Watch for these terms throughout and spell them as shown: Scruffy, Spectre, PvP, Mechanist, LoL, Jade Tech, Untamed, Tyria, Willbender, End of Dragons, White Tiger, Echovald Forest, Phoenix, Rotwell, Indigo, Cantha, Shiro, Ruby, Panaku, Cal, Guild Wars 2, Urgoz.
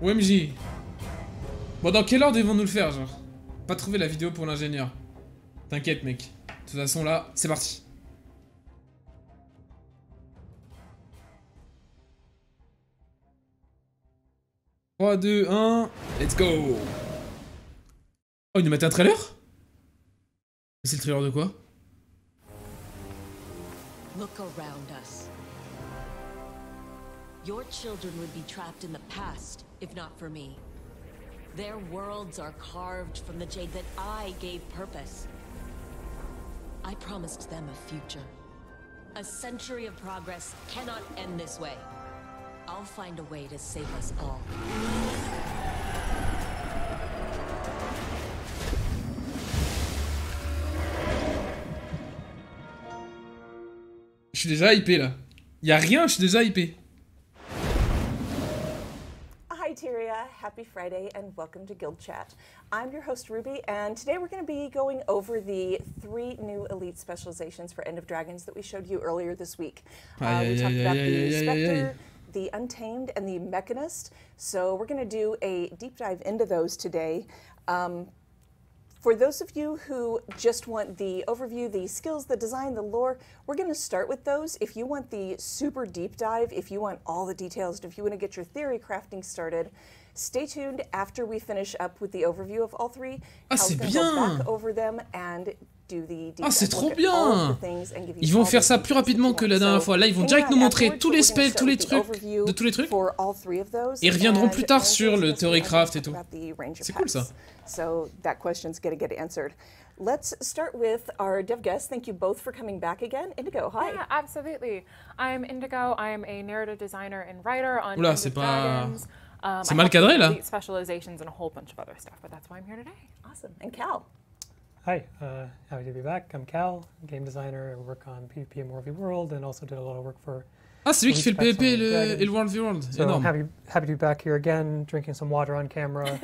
OMJ. Bon, dans quel ordre ils vont nous le faire, genre? Pas trouver la vidéo pour l'ingénieur. T'inquiète, mec. De toute façon, là, c'est parti. »« 3, 2, 1, let's go. Oh, ils nous mettent un trailer? C'est le trailer de quoi? Look around us. Your children would be trapped in the past, if not for me. Their worlds are carved from the jade that I gave purpose. I promised them a future. A century of progress cannot end this way. I'll find a way to save us all. Je suis déjà hypé là. Y a rien, je suis déjà hypé. Hi Tyria, happy Friday and welcome to Guild Chat. I'm your host Ruby and today we're going to be going over the 3 new elite specializations for End of Dragons that we showed you earlier this week. We talked about the Spectre, the Untamed and the Mechanist. So we're going to do a deep dive into those today. For those of you who just want the overview, the skills, the design, the lore, we're going to start with those. If you want the super deep dive, if you want all the details, if you want to get your theory crafting started, stay tuned after we finish up with the overview of all 3. Cal's going to go back over them and do the deep dive, look at all of the things and give you. Ils vont faire ça plus rapidement que la dernière fois. Là, ils vont direct nous montrer tous les spells, tous les trucs, de tous les trucs. Et ils reviendront plus tard sur le theorycraft et tout. C'est cool ça. So that question's going to get answered. Let's start with our dev guests. Thank you both for coming back again. Indigo, hi. Yeah, absolutely. I'm Indigo. I'm a narrative designer and writer on End of Dragons. C'est mal cadré là. Specializations and a whole bunch of other stuff, but that's why I'm here today. Awesome. And Cal. Hi, happy to be back. I'm Cal, game designer. I work on PvP and World v World, and also did a lot of work for. Ah, c'est lui qui fait le PvP et le World v World. So énorme. Happy to be back here again, drinking some water on camera.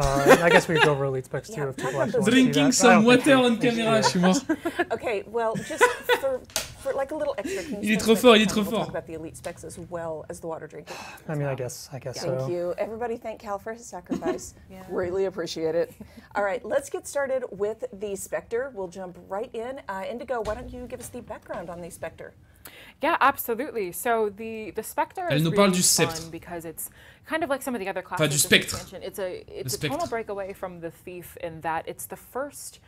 I guess we go over elite specs too. If drinking some water on camera, je suis mort. Okay, well, just for like a little extra. Il est trop fort, il est trop fort. About the elite specs as well as the water drinking. I mean, I guess so. Thank you, everybody. Thank Cal for his sacrifice. Yeah. Greatly appreciate it. All right, let's get started with the Spectre. We'll jump right in. Indigo, why don't you give us the background on the Spectre? Yeah, absolutely. So the Spectre is really fun because it's kind of like some of the other classes that you mentioned. It's a total breakaway from the Thief in that it's the first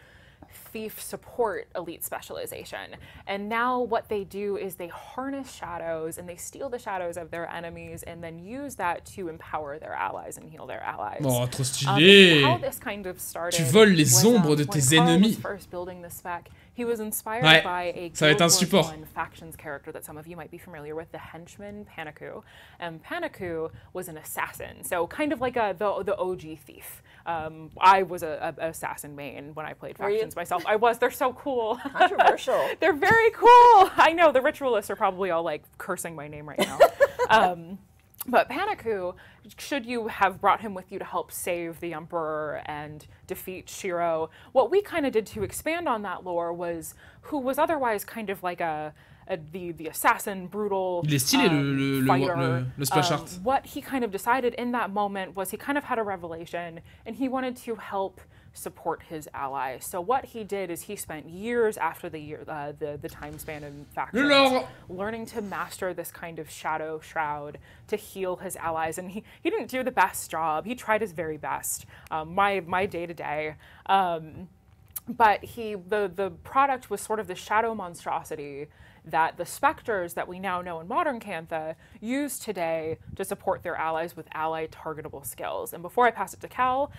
Thief support elite specialization. And now what they do is they harness shadows and they steal the shadows of their enemies and then use that to empower their allies and heal their allies. Oh, trop stylé. How this kind of started. Tu voles les ombres de tes ennemis. First building the spec, he was inspired by a Guild Wars 1 faction's character that some of you might be familiar with, the henchman Panaku. And Panaku was an assassin, so kind of like the OG Thief. I was an assassin main when I played factions myself. I was. They're so cool. Controversial. They're very cool. I know. The ritualists are probably all like cursing my name right now. But Panaku, should you have brought him with you to help save the Emperor and defeat Shiro, what we kind of did to expand on that lore was who was otherwise kind of like the assassin, brutal fighter. Le splash art. What he kind of decided in that moment was he kind of had a revelation and he wanted to help support his ally. So what he did is he spent years after the time span in factions learning to master this kind of shadow shroud to heal his allies, and he didn't do the best job. He tried his very best. My day to day. But the product was sort of the shadow monstrosity that the specters that we now know in modern Cantha use today to support their allies with ally targetable skills. And before I pass it to Cal,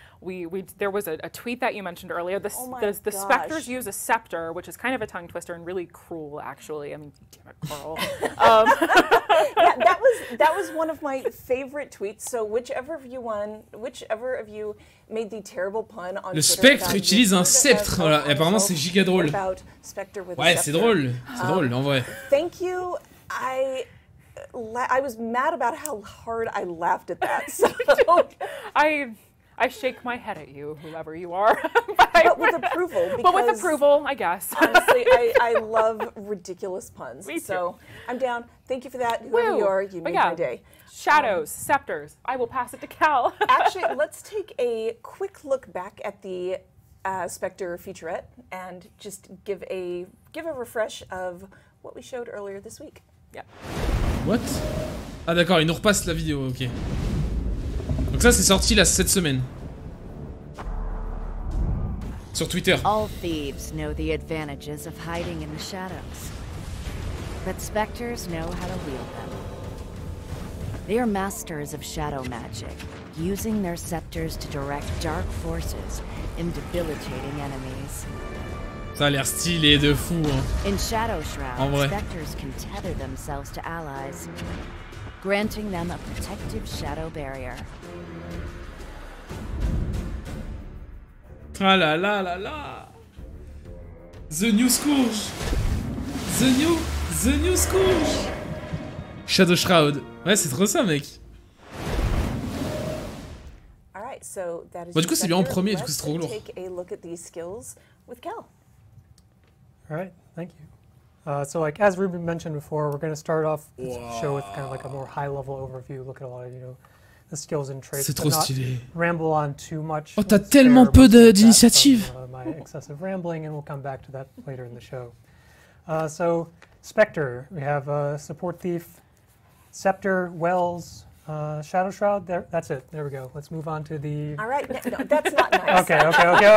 there was a tweet that you mentioned earlier. The specters use a scepter, which is kind of a tongue twister and really cruel, actually. I mean, damn it, Carl. That was one of my favorite tweets. So whichever of you made the terrible pun on Le Spectre utilise un sceptre. Voilà. Et apparemment, c'est giga drôle. Ouais, c'est drôle. C'est drôle, en vrai. Thank you. I was mad about how hard I laughed at that. So I I shake my head at you, whoever you are. But with approval. But with approval, I guess. Honestly, I love ridiculous puns. Me too. So I'm down. Thank you for that. Whoever you are, you made my day. Shadows, scepters. I will pass it to Cal. Actually, let's take a quick look back at the Spectre featurette and just give a refresh of what we showed earlier this week. Yeah. What? Ah d'accord, il nous repasse la vidéo. Ok. Donc ça c'est sorti là cette semaine. Sur Twitter. All thieves know the advantages of hiding in the shadows, but specters know how to wield them. They are masters of shadow magic, using their scepters to direct dark forces in debilitating enemies. Ça a l'air stylé de fou, hein. In shadow shroud, specters can tether themselves to allies, granting them a protective shadow barrier. Ah la la la la! The new Scourge! The new Scourge! Shadow Shroud. Ouais, c'est trop ça, mec. All right, so that is. Bah, du coup, c'est lui en premier, du coup, c'est trop lourd. All right, thank you. So like as Ruby mentioned before, we're going to start off this show with kind of like a more high-level overview, look at a lot of, you know, the skills and traits. C'est trop stylé. Ramble on too much. Oh, t'as tellement peu d'initiative. My excessive rambling, and we'll come back to that later in the show. So Spectre, we have Support Thief, Scepter, Wells, Shadow Shroud. There, that's it. There we go. Let's move on to the. All right, no, that's not nice.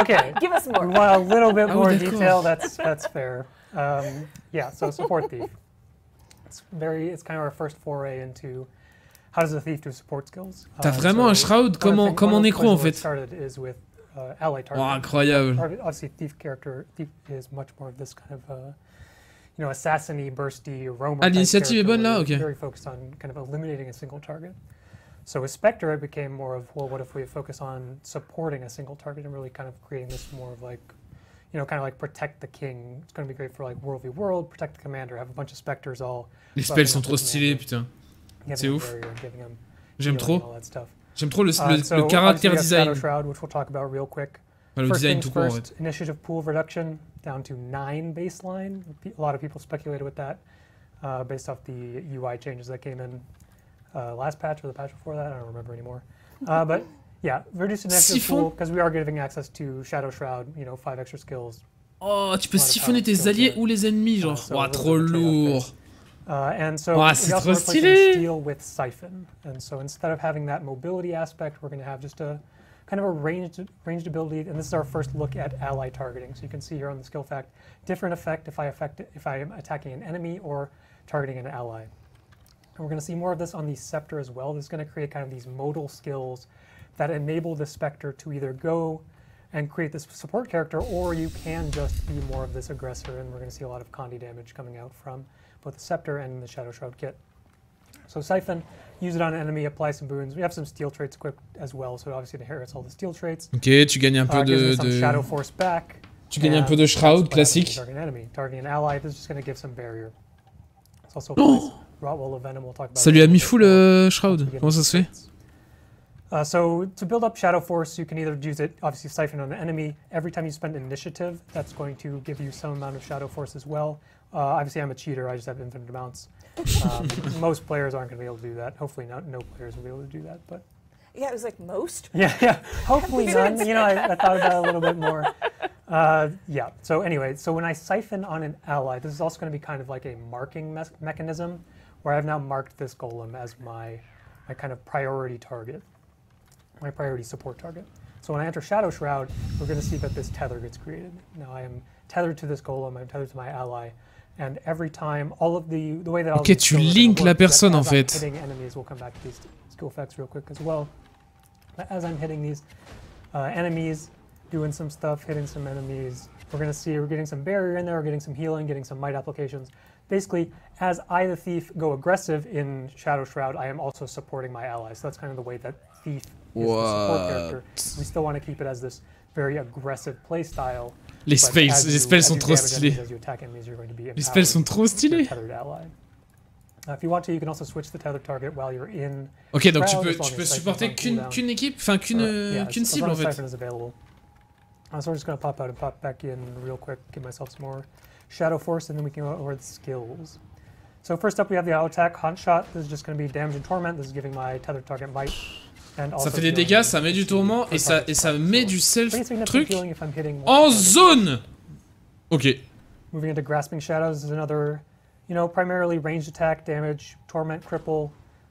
Okay. Give us more. We want a little bit more detail. That's fair. Yeah, so Support Thief. It's kind of our first foray into how does a thief do support skills. T'as vraiment un shroud comme un nécro en fait. Incroyable. Obviously, thief is much more of this kind of you know, assassiny, bursty, roamer. Ah, l'initiative est bonne là, ok. Very focused on kind of eliminating a single target. So with Spectre, it became more of, well, what if we focus on supporting a single target and really kind of creating this more of like, you know, kind of like protect the king. It's going to be great for like World v World, protect the commander, have a bunch of specters all. Les spells sont trop stylés, putain. C'est ouf. J'aime trop. J'aime trop le caractère design. Which we'll talk about real quick. Well, first design things first, right. Initiative pool reduction down to 9 baseline. A lot of people speculated with that based off the UI changes that came in last patch or the patch before that. I don't remember anymore. But yeah, reduce initiative pool because we are giving access to Shadow Shroud, you know, 5 extra skills. Oh, tu peux siphonner tes alliés ou les ennemis, genre. Wow, trop lourd. And so we also replacing Steal with Siphon. And so instead of having that mobility aspect, we're going to have just a kind of a ranged ability. And this is our first look at ally targeting. So you can see here on the skill fact, different effect if I am attacking an enemy or targeting an ally. And we're going to see more of this on the Scepter as well. This is going to create kind of these modal skills that enable the Spectre to either go and create this support character, or you can just be more of this aggressor, and we're going to see a lot of Condi damage coming out from both the Scepter and the Shadow Shroud kit. So Siphon, use it on an enemy, apply some boons. We have some Steel traits equipped as well, so it obviously inherits all the Steel traits. Okay, tu gagnes un peu de Shadow Force back. Tu gagnes un peu de Shroud, classique. Targeting an enemy, targeting an ally, this is just going to give some barrier. It's also Rotwell of Venom, we'll talk about. Ça lui a mis full Shroud, comment ça se fait? So to build up Shadow Force, you can either use it, obviously Siphon on an enemy. Every time you spend initiative, that's going to give you some amount of Shadow Force as well. Obviously, I'm a cheater. I just have infinite amounts. Most players aren't going to be able to do that. Hopefully, no players will be able to do that. But yeah, it was like most. Yeah. Hopefully none. You know, I thought about it a little bit more. Yeah. So anyway, so when I Siphon on an ally, this is also going to be kind of like a marking mechanism, where I've now marked this golem as my kind of priority target. My priority support target. So when I enter Shadow Shroud, we're going to see that this tether gets created. Now I am tethered to this golem, I'm tethered to my ally, and every time all of the way that I'll okay, tu link la personne en fait. Hitting enemies, we'll come back to these skill effects real quick as well. But as I'm hitting these enemies, doing some stuff, hitting some enemies, we're going to see we're getting some barrier in there, we're getting some healing, getting some might applications. Basically, as I, the thief, go aggressive in Shadow Shroud, I am also supporting my allies. So that's kind of the way that thief is the support character. We still want to keep it as this very aggressive playstyle. Les spells sont trop stylés. Les spells sont trop stylés. If you want to, you can also switch the tether target while you're in. Ok, donc tu peux supporter qu'une équipe, enfin qu'une cible en fait. So we're just going to pop out and pop back in real quick, give myself some more Shadow Force, and then we can go over the skills. So first up we have the auto attack, Hunt Shot. This is just going to be Damage and Torment. This is giving my tether target might. Ça fait des dégâts, ça met du tourment et ça met du self truc en zone. Ok. Moving into Grasping Shadows is another, you know, primarily ranged attack, damage, torment, cripple.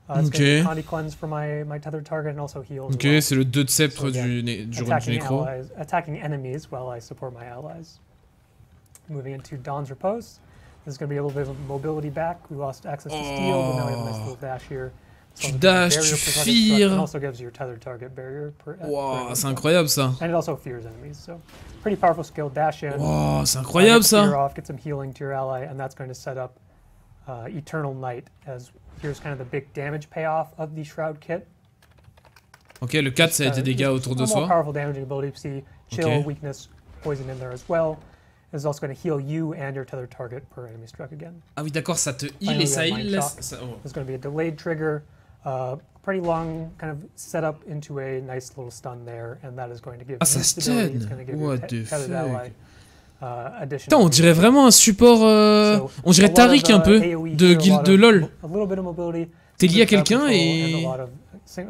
It's going to Condy Cleanse for my tethered target and also heals. Ok, c'est le 2 de sceptre du nécro. Attacking enemies while I support my allies. Moving into Dawn's Repose. This is going to be a little bit of mobility back. We lost access to steel, but now we have a nice little dash here. Tu dash, tu fear. Wow, c'est incroyable ça. Wow, c'est incroyable ça. Ok, le 4 ça a été des dégâts autour de soi. Ok. Is also going to heal you and your tethered target per enemy struck again. Ah oui, d'accord, ça te heal et ça heal. There's going to be a delayed trigger, pretty long kind of setup into a nice little stun there, and that is going to give. Ah, ça stun. What the fuck? Putain, on dirait vraiment un support. On dirait Tariq un peu de guild de LoL. T'es lié à quelqu'un et. C'est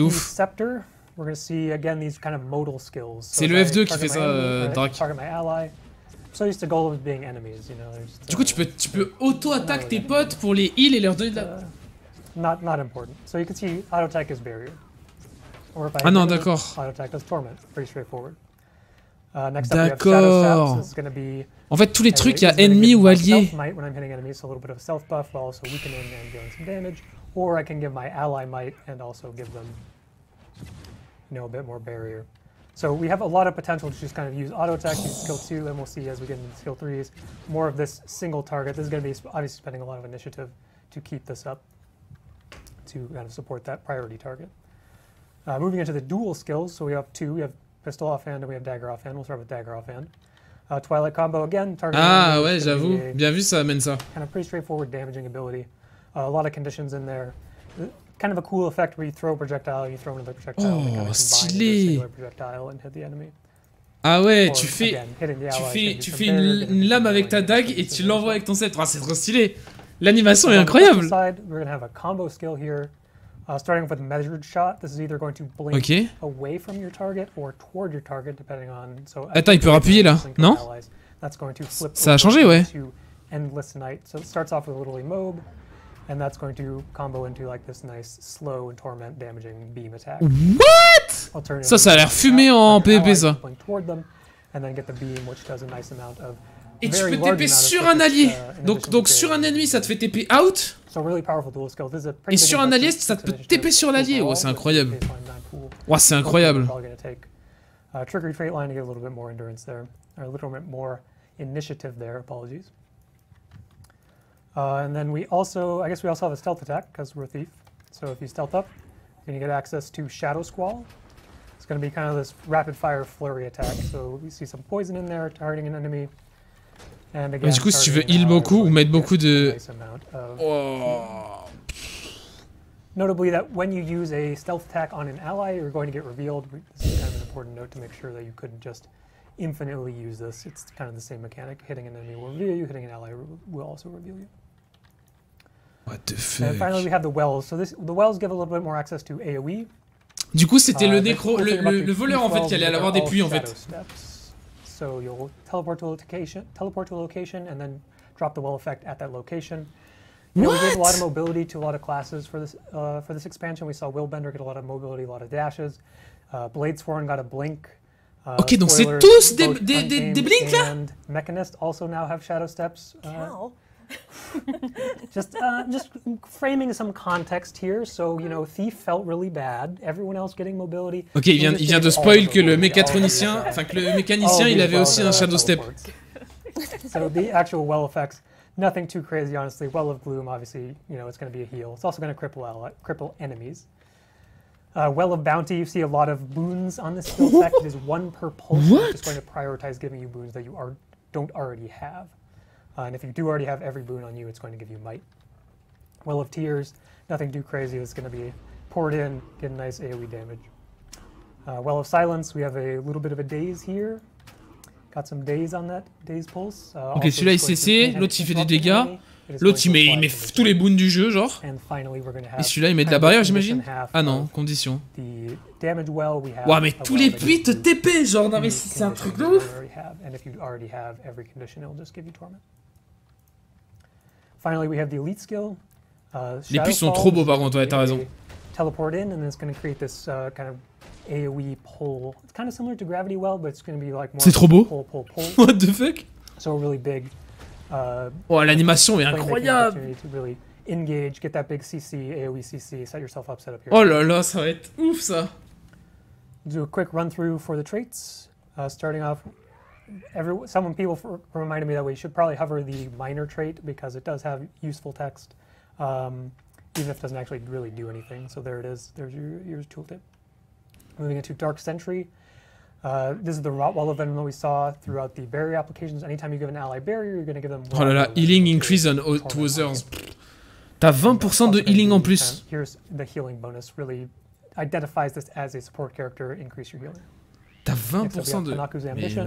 ouf. We're going to see again these kind of modal skills. So c'est le F2 qui fait ça, Drac. So used to golems being enemies, you know. Du coup, tu peux auto-attaquer tes potes pour les heal et leur donner de la. Not important. So you can see auto attack is barrier. Or if I non, d'accord. Auto attack is torment. Pretty straightforward. Next up we have shadow saps. This is going to be. En fait, tous les trucs il y a ennemis ou alliés. When I'm hitting enemies, so a little bit of self buff while also weakening and dealing some damage, or I can give my ally might and also give them. No, a bit more barrier. So we have a lot of potential to just kind of use auto attack, use skill 2, and we'll see as we get into skill 3s more of this single target. This is going to be obviously spending a lot of initiative to keep this up to kind of support that priority target. Moving into the dual skills, so we have two. We have pistol offhand and we have dagger offhand. We'll start with dagger offhand. Twilight combo again. Ah ouais, j'avoue. Bien vu, ça amène ça. Kind of pretty straightforward damaging ability. A lot of conditions in there. Kind of a cool effect where you throw a projectile, you throw another projectile, and kind of stylé. Projectile and hit the enemy. Ah ouais, tu fais une lame avec ta dague et tu l'envoies avec ton sceptre. Ah, c'est trop stylé. L'animation est incroyable. We're going to have a combo skill here, starting with measured shot. This is either going to blink away from your target or toward your target depending on. So attends, il peut appuyer là, non? That's going to flip. Ça a changé, ouais. Endless night. So it starts off with a little emob. And that's going to combo into like this nice slow and torment damaging beam attack. What? Ça a l'air fumé en PvP ça. Et tu peux TP sur un allié. Donc sur un ennemi ça te fait TP out. Et sur un allié ça te peut TP sur l'allié. Oh, c'est incroyable. Oh, c'est incroyable. Trigger trait line to get a little bit more endurance there. Or a little bit more initiative there, apologies. And then we also, I guess we also have a stealth attack because we're a thief. So if you stealth up, you're going to get access to Shadow Squall. It's going to be kind of this rapid fire flurry attack. So we see some poison in there, targeting an enemy. And again, du coup, si tu veux heal beaucoup ou mettre beaucoup de. Oh. Notably, that when you use a stealth attack on an ally, you're going to get revealed. This is kind of an important note to make sure that you couldn't just. Infinitely use this. It's kind of the same mechanic. Hitting an enemy will reveal you. Hitting an ally will also reveal you. What the fuck? And finally, we have the wells. So the wells give a little bit more access to AOE. Du coup, c'était le nécro, le voleur en fait qui allait avoir des puits en fait. Steps. So you'll teleport to a location, and then drop the well effect at that location. You know, we gave a lot of mobility to a lot of classes for this expansion. We saw Willbender get a lot of mobility, a lot of dashes. Bladesworn got a blink. Ok, donc c'est tous des blinks là. Mechanist also now have shadow steps. Cal. Just framing some context here, so you know, thief felt really bad. Everyone else getting mobility. Ok, il vient de spoil que le mécatronicien, enfin que le mécanicien, il avait aussi un shadow step. So the actual well effects, nothing too crazy, honestly. Well of gloom, obviously, you know, it's going to be a heal. It's also going to cripple enemies. Well of Bounty, you see a lot of boons on this skill set. It is one per pulse. It's just going to prioritize giving you boons that you don't already have. And if you do already have every boon on you, it's going to give you might. Well of Tears, nothing too crazy. It's going to be poured in, get a nice AoE damage. Well of Silence, we have a little bit of a daze here. Got some daze on that, daze pulse. Ok, celui-là il CC, l'autre il fait des dégâts. L'autre il met tous les boons du jeu, genre. Et celui-là il met de la barrière, j'imagine. Ah non, condition. Ouah, mais tous les puits te TP, genre, non mais c'est un truc de ouf. Les puits sont trop beaux par contre, ouais, t'as raison. Teleport in, and it's going to create this kind of AoE pull. It's kind of similar to Gravity Well, but it's going to be like more. C'est trop beau. Pull, pull, pull. What the fuck? So really big. Oh, l'animation est incroyable. To really engage, get that big CC, AoE CC, set yourself up, set up here. Oh là là, ça va être ouf ça. Do a quick run through for the traits. Starting off, people reminded me that we should probably hover the minor trait because it does have useful text. Even if it doesn't actually really do anything. So there it is. There's your tooltip. Moving into Dark Sentry. This is the Rotwell event that we saw throughout the barrier applications. Anytime you give an ally barrier, you're going to give them... Oh là là, healing increase on two others. T'as 20% de healing en plus. Here's the healing bonus. Really identifies this as a support character. Increase your healing. T'as 20% de... Mais what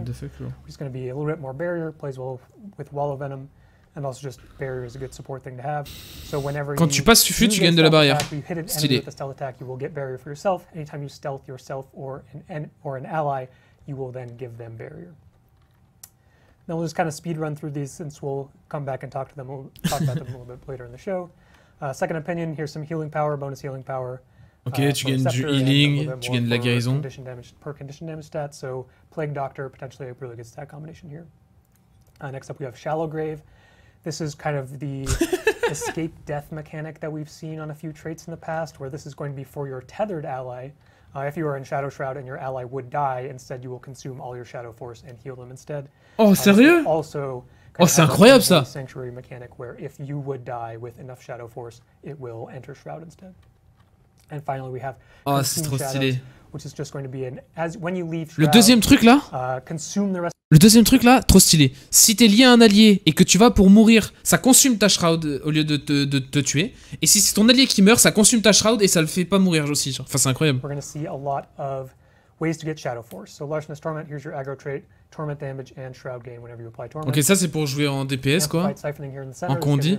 the fuck, là. It's going to be a little bit more barrier. Plays well with Wall of Venom. And also just barrier is a good support thing to have. So whenever quand tu passes, tu gagnes de la barrière. Stylé. Then we'll just kind of speed run through these since we'll come back and talk to them. We'll talk about them a little bit later in the show. Second opinion, here's some healing power, bonus healing power. Ok, tu gagnes du healing, tu gagnes de la guérison. Per condition damage stat, so Plague Doctor, potentially a really good stat combination here. Next up, we have Shallow Grave. This is kind of the escape death mechanic that we've seen on a few traits in the past, where this is going to be for your tethered ally. If you are in Shadow Shroud and your ally would die, instead you will consume all your Shadow Force and heal them instead. Oh, sérieux? Also, oh, c'est incroyable ça! Sanctuary mechanic, where if you would die with enough Shadow Force, it will enter Shroud instead. And finally, we have Consume Shadows, which is just going to be an as when you leave Shroud. Le deuxième truc là? Consume the rest. Le deuxième truc là, trop stylé. Si t'es lié à un allié et que tu vas pour mourir, ça consume ta shroud au lieu de te tuer. Et si c'est ton allié qui meurt, ça consume ta shroud et ça le fait pas mourir aussi. Enfin, c'est incroyable. We're going to see a lot of ways to get Shadow Force. So Larcenous Torment, here's your aggro trait, Torment damage and Shroud gain whenever you apply Torment. Ok, ça c'est pour jouer en DPS quoi. En condi.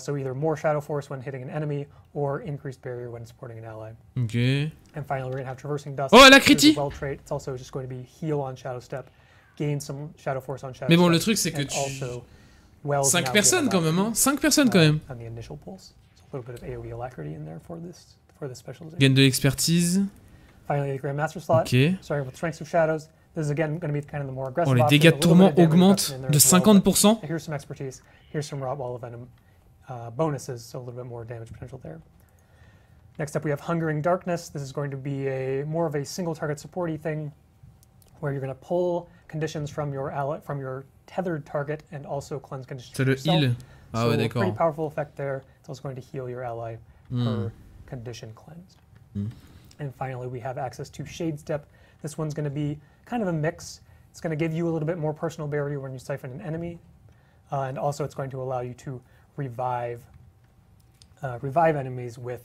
So either more Shadow Force when hitting an enemy or increased barrier when supporting an ally. Okay. And finally, we're gonna have Traversing Dust. Oh, la critique. Well trait. It's also just going to be heal on Shadow Step, gain some Shadow Force on Shadow. Mais bon, le truc c'est que tu 5 personnes quand même, hein. 5 personnes quand même. On the initial pulse. So a little bit of AoE alacrity in there for this specialization. Gain de l'expertise. Finally, the Grandmaster slot. Okay. Starting with Strengths of Shadows. This is again going to be kind of the more aggressive. Oh, les dégâts de tourment augmentent de 50%. Here's some expertise. Here's some Rotwell of Venom. Bonuses, so a little bit more damage potential there. Next up, we have Hungering Darkness. This is going to be a more of a single target supporty thing, where you're going to pull conditions from your ally, from your tethered target, and also cleanse conditions from yourself. Ah, so a pretty powerful effect there. It's also going to heal your ally per condition cleansed. And finally, we have access to Shade Step. This one's going to be kind of a mix. It's going to give you a little bit more personal barrier when you siphon an enemy, and also it's going to allow you to revive enemies with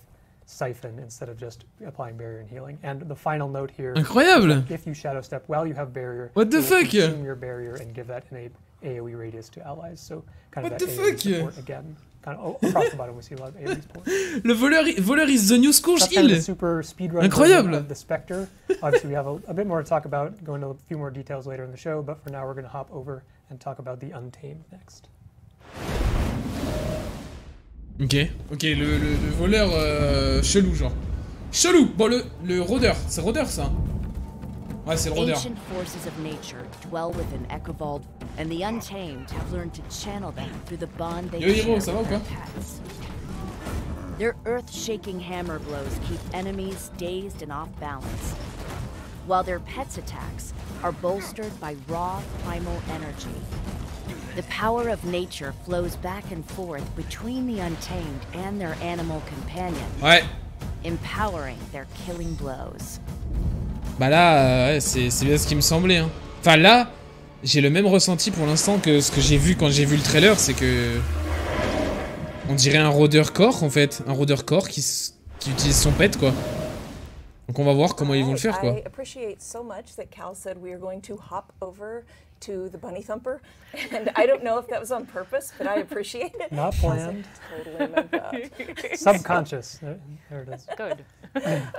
siphon instead of just applying barrier and healing. And the final note here. Incroyable. If you shadow step while you have barrier, what the fuck? Consume your barrier and give that an AoE radius to allies. So kind of what that the AoE fuck? Support again. Kind of across the bottom we see a lot of AoE support. Le voleur is the new scourge heal. Kind of super speedrun. Incroyable. The Spectre. Obviously, we have a bit more to talk about. Go into a few more details later in the show, but for now we're going to hop over and talk about the Untamed next. Ok, le voleur chelou, genre. Chelou. Bon, le rôdeur, c'est rôdeur ça. Ouais, c'est le rôdeur. Ancient forces of nature dwell within Echovald, and the Untamed have learned to channel them through the bond they share with their pets. Their earth-shaking hammer blows keep enemies dazed and off balance, while their pets' attacks are bolstered by raw primal energy. The power of nature flows back and forth between the Untamed and their animal companions, ouais. Empowering their killing blows. Bah là, ouais, c'est bien ce qui me semblait. Hein. Enfin là, J'ai le même ressenti pour l'instant que ce que j'ai vu quand j'ai vu le trailer, c'est que... On dirait un rôdeur corps en fait, un rôdeur corps qui utilise son pet quoi. Donc on va voir comment ils vont le faire quoi. I appreciate so much that Cal said we are going to hop over to the bunny thumper, and I don't know if that was on purpose, but I appreciate it. Not planned. Subconscious. There it is. Good.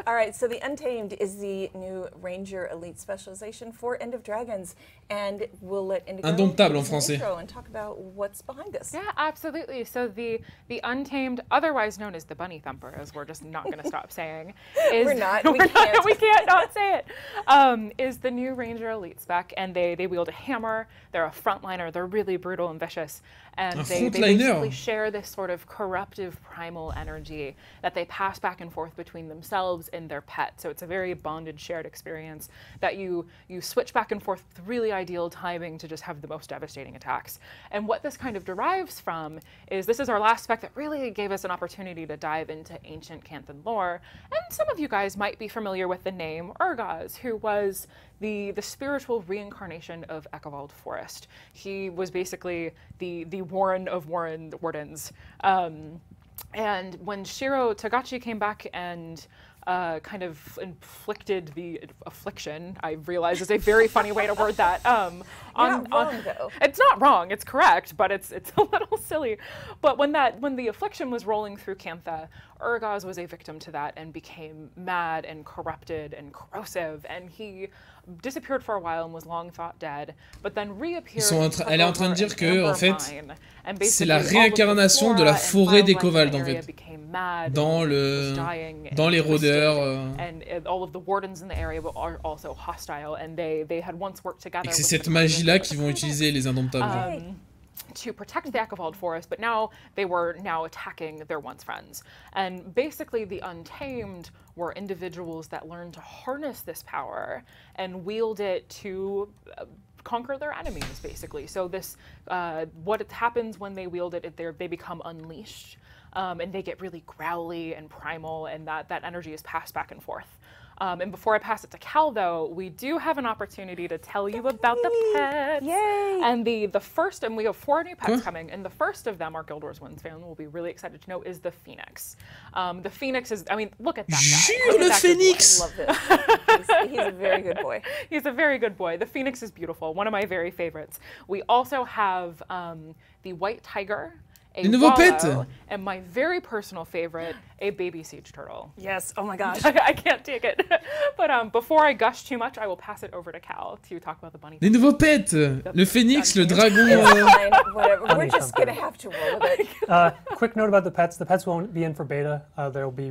All right. So the Untamed is the new Ranger Elite specialization for End of Dragons, and we'll let Indigo Indomptable en français. And talk about what's behind this. Yeah, absolutely. So the Untamed, otherwise known as the bunny thumper, as we're just not going to stop saying, is we can't not say it. Is the new Ranger Elite spec, and they wield a hammer. They're a frontliner. They're really brutal and vicious, and they basically share this sort of corruptive primal energy that they pass back and forth between themselves and their pet. So it's a very bonded, shared experience that you switch back and forth with really ideal timing to just have the most devastating attacks. And what this kind of derives from is this is our last spec that really gave us an opportunity to dive into ancient Cantha lore. And some of you guys might be familiar with the name Urgoz, who was the spiritual reincarnation of Echovald Forest. He was basically the Warren of Wardens. And when Shiro Togachi came back and kind of inflicted the affliction, I realize is a very funny way to word that. You're not wrong, though. It's not wrong, it's correct, but it's a little silly. But when the affliction was rolling through Cantha, Urgoz was a victim to that and became mad and corrupted and corrosive, and he disappeared for a while and was long thought dead, but then reappeared. Elle est en train de dire que en fait, c'est la réincarnation de la forêt d'Echovald en fait, dans les rôdeurs. Et c'est cette magie-là qu'ils vont utiliser les Indomptables. To protect the Echovald Forest, but they were now attacking their once friends. And basically the Untamed were individuals that learned to harness this power and wield it to conquer their enemies, basically. So this, what happens when they wield it, they become unleashed, and they get really growly and primal, and that energy is passed back and forth. And before I pass it to Cal, though, we do have an opportunity to tell you about the pets. Yay! And the first, and we have 4 new pets coming, and the first of them, our Guild Wars 1 fan will be really excited to know, is the Phoenix. The Phoenix is, I mean, look at that guy. Look at that Phoenix! I love this. He's a very good boy. He's a very good boy. The Phoenix is beautiful, one of my very favorites. We also have the White Tiger. A wallow, and my very personal favorite, a baby siege turtle. Yes, oh my gosh. I can't take it. But before I gush too much, I will pass it over to Cal to talk about the bunny. Les nouveaux pets, le phénix, le dragon. We're just going to have to roll with it. Quick note about the pets. The pets won't be in for beta. They'll be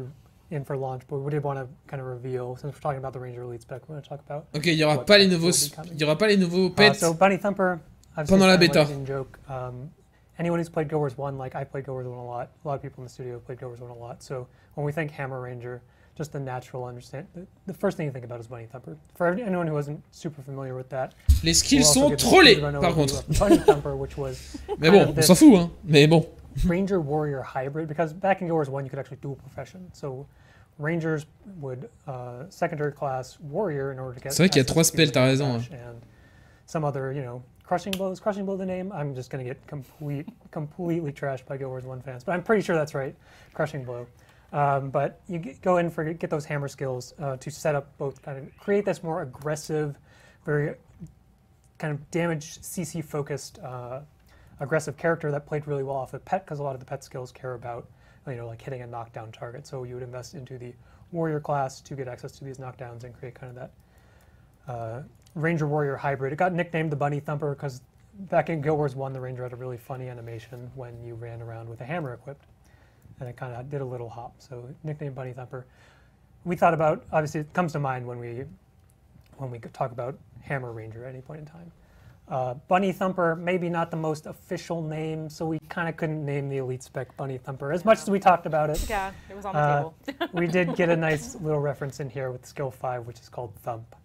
in for launch, but we did want to kind of reveal, since we're talking about the Ranger Elite spec, we're going to talk about... Ok, il n'y aura pas les nouveaux pets so Bunny Thumper, I've pendant la bêta. Anyone who's played Guild Wars 1, like I played Guild Wars 1 a lot, a lot of people in the studio played Guild Wars 1 a lot, so when we think Hammer Ranger, just the natural understand, the first thing you think about is Bunny Thumper. For anyone who wasn't super familiar with that... Les skills sont trollés, par contre. Bunny Thumper, which was... Mais bon, on s'en fout, hein, mais bon. Ranger Warrior hybrid, because back in Guild Wars 1 you could actually dual profession, so Rangers would secondary class Warrior in order to get... C'est vrai qu'il y a 3 spells, t'as raison. And some other, you know... Crushing Blow the name, I'm just going to get completely trashed by Guild Wars 1 fans, but I'm pretty sure that's right, Crushing Blow. But you go in for, get those hammer skills to set up both, kind of create this more aggressive, very kind of damage CC-focused aggressive character that played really well off the pet, because a lot of the pet skills care about, you know, like hitting a knockdown target. So you would invest into the warrior class to get access to these knockdowns and create kind of that... Ranger Warrior hybrid. It got nicknamed the Bunny Thumper because back in Guild Wars 1, the Ranger had a really funny animation when you ran around with a hammer equipped, and it kind of did a little hop. So nicknamed Bunny Thumper. We thought about, obviously it comes to mind when we talk about Hammer Ranger at any point in time. Bunny Thumper, maybe not the most official name, so we kind of couldn't name the Elite Spec Bunny Thumper as much as we talked about it. Yeah, it was on the table. We did get a nice little reference in here with skill 5, which is called Thump.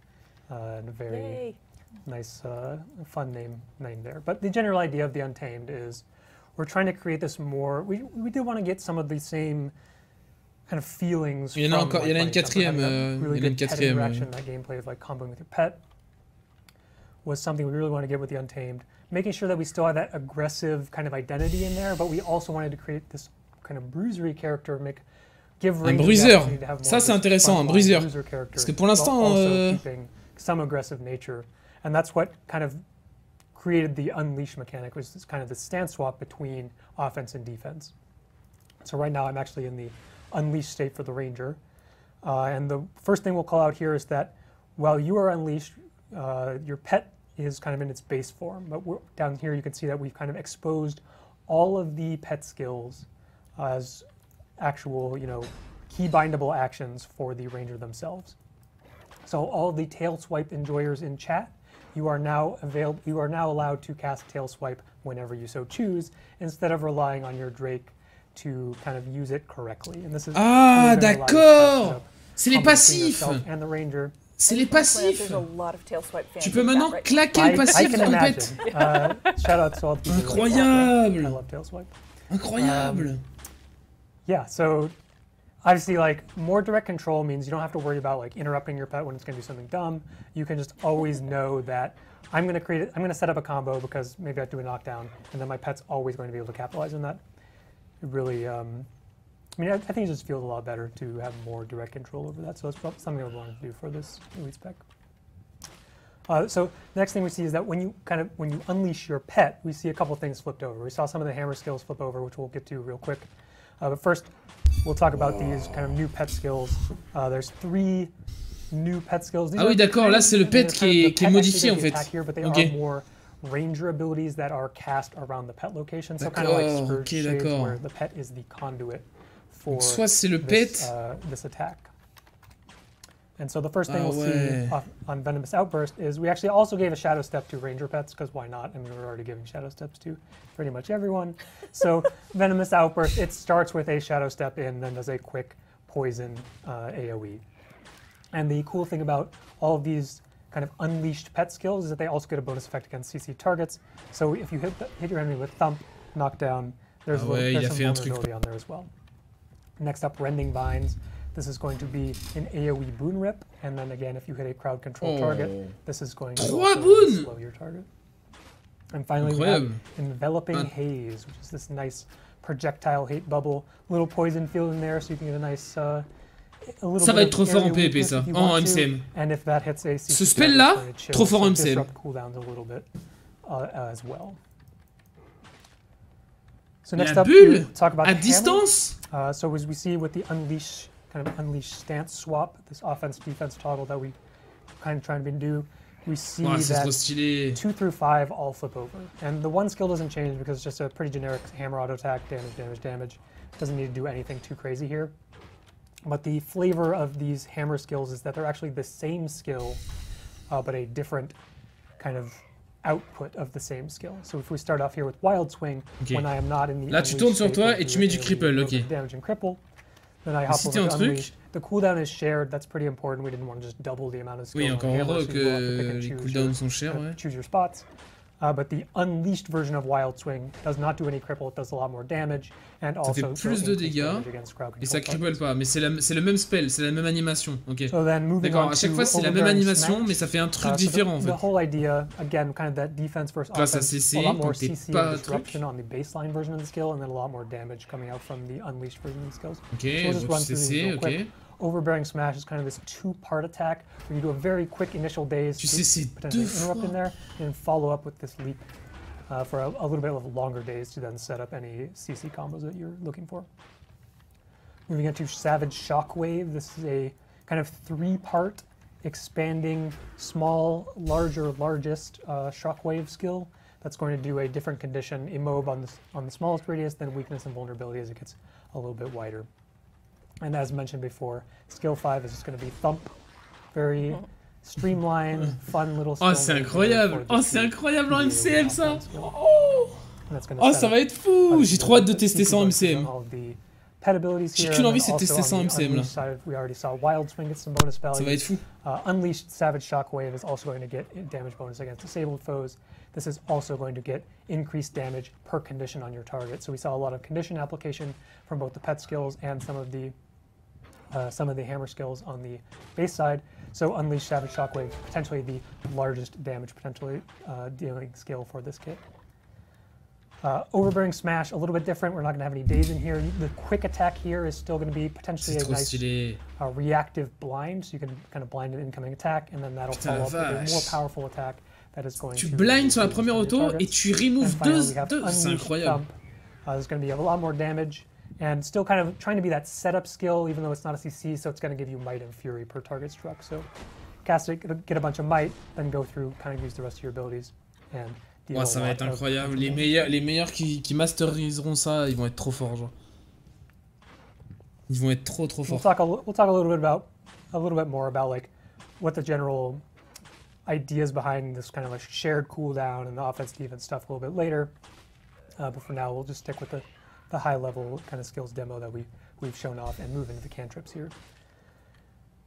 And a very nice, fun name there. But the general idea of the Untamed is we're trying to create this more... We do want to get some of the same kind of feelings from... Il y en a une quatrième. Really good pet interaction, that gameplay of like comboing with your pet. was something we really wanted to get with the Untamed, making sure that we still had that aggressive kind of identity in there, but we also wanted to create this kind of bruisery character, make give Ray the have ça c'est intéressant, un bruiser, parce que pour l'instant some aggressive nature, and that's what kind of created the unleash mechanic, which is kind of the stance swap between offense and defense. So right now I'm actually in the unleashed state for the ranger, and the first thing we'll call out here is that while you are unleashed, your pet is kind of in its base form, but we're, down here you can see that we've kind of exposed all of the pet skills as actual, you know, key bindable actions for the ranger themselves. So all the tail swipe enjoyers in chat, you are now allowed to cast tail swipe whenever you so choose, instead of relying on your Drake to kind of use it correctly. And this is d'accord. C'est les passifs. And the ranger. C'est les passifs. Tu peux maintenant claquer le passif de ton pet. Incroyable. I love tail swipe. Incroyable. Yeah, so obviously, like, more direct control means you don't have to worry about like interrupting your pet when it's going to do something dumb. You can just always know that I'm going to create it, I'm going to set up a combo because maybe I do a knockdown, and then my pet's always going to be able to capitalize on that. It really, I mean, I think it just feels a lot better to have more direct control over that. So that's something I would want to do for this elite spec. So the next thing we see is that when you unleash your pet, we see a couple things flipped over. We saw some of the hammer skills flip over, which we'll get to real quick. But first, we'll talk about these kind of new pet skills. There's three new pet skills. These d'accord. Là, c'est le pet qui est modifié en fait. Here, but they are more ranger abilities that are cast around the pet location. So kind of like Scourge Shades, where the pet is the conduit for this attack. And so the first thing we'll see on Venomous Outburst is we actually also gave a Shadow Step to Ranger Pets, because why not? I mean, we're already giving Shadow Steps to pretty much everyone. So Venomous Outburst, it starts with a Shadow Step in, then does a quick Poison AoE. And the cool thing about all of these kind of unleashed pet skills is that they also get a bonus effect against CC targets. So if you hit your enemy with Thump, Knockdown, there's some vulnerability on there as well. Next up, Rending Vines. This is going to be an AoE boon rip, and then again, if you hit a crowd control target, this is going to slow your target. And finally, we have Enveloping Haze, which is this nice projectile hate bubble. Little poison field in there, so you can get a nice. A little bit of AoE ça. If you want to. And if that hits a CC, ce spell là, trop fort en MCM. Cooldowns a little bit as well. So next up, we talk about distance. So as we see with the unleash. Kind of unleashed stance swap, this offense-defense toggle that we kind of trying to do, we see that 2 through 5 all flip over. And the one skill doesn't change because it's just a pretty generic hammer auto attack, damage, damage, damage. Doesn't need to do anything too crazy here. But the flavor of these hammer skills is that they're actually the same skill, but a different kind of output of the same skill. So if we start off here with Wild Swing, when I am not in the... Là, tu tournes sur toi et tu mets du cripple, damage and cripple. Then I hop over unleash. The cooldown is shared. That's pretty important. We didn't want to just double the amount of skills. Oui, encore heureux que les cooldowns sont chers. Choose your spots. But the unleashed version of Wild Swing does not do any cripple. It does a lot more damage, and ça also fait plus de dégâts. Et ça cripple pas. Mais c'est le même spell, c'est la même animation. Okay. So d'accord. À chaque fois c'est la même animation, mais ça fait un truc différent en fait. The whole idea again, kind of that defense versus offense. Grâce à CC, donc t'es pas disruption on the baseline version of the skill, and then a lot more damage coming out from the unleashed version of the skills. Okay. So we'll just run through these. Overbearing Smash is kind of this two-part attack where you do a very quick initial daze, potentially interrupt in there, and follow up with this leap for a little bit of longer daze to then set up any CC combos that you're looking for. Moving on to Savage Shockwave, this is a kind of three-part expanding small, larger, largest shockwave skill that's going to do a different condition, immob on the smallest radius, then weakness and vulnerability as it gets a little bit wider. And as mentioned before, skill 5 is just going to be Thump. Very streamlined, fun little skill. Oh, c'est incroyable! Oh, c'est incroyable en MCM, ça! Oh, ça va être fou! J'ai trop hâte de tester ça en MCM. J'ai qu'une envie, c'est de tester ça en MCM, là. Ça va être fou. Unleashed Savage Shockwave is also going to get damage bonus against disabled foes. This is also going to get increased damage per condition on your target. So we saw a lot of condition application from both the pet skills and some of the some of the hammer skills on the base side, so unleash Savage Shockwave, potentially the largest damage potentially dealing skill for this kit. Overbearing Smash, a little bit different. We're not going to have any days in here. The quick attack here is still going to be potentially a nice reactive blind, so you can kind of blind an incoming attack, and then that'll follow up with a more powerful attack that is going to... Tu blinds sur la première auto et tu removes deux. C'est incroyable. There's going to be a lot more damage, and still kind of trying to be that setup skill, even though it's not a CC, so it's going to give you Might and Fury per target struck. So cast it, get a bunch of Might, then go through, kind of use the rest of your abilities, and... Ouais, ça va être incroyable. Les meilleurs qui masteriseront ça, ils vont être trop forts, genre. Ils vont être trop forts. We'll talk a little bit more about like what the general ideas behind this kind of like shared cooldown and the offense defense stuff a little bit later. But for now, we'll just stick with the high level kind of skills demo that we've shown off and move into the cantrips here.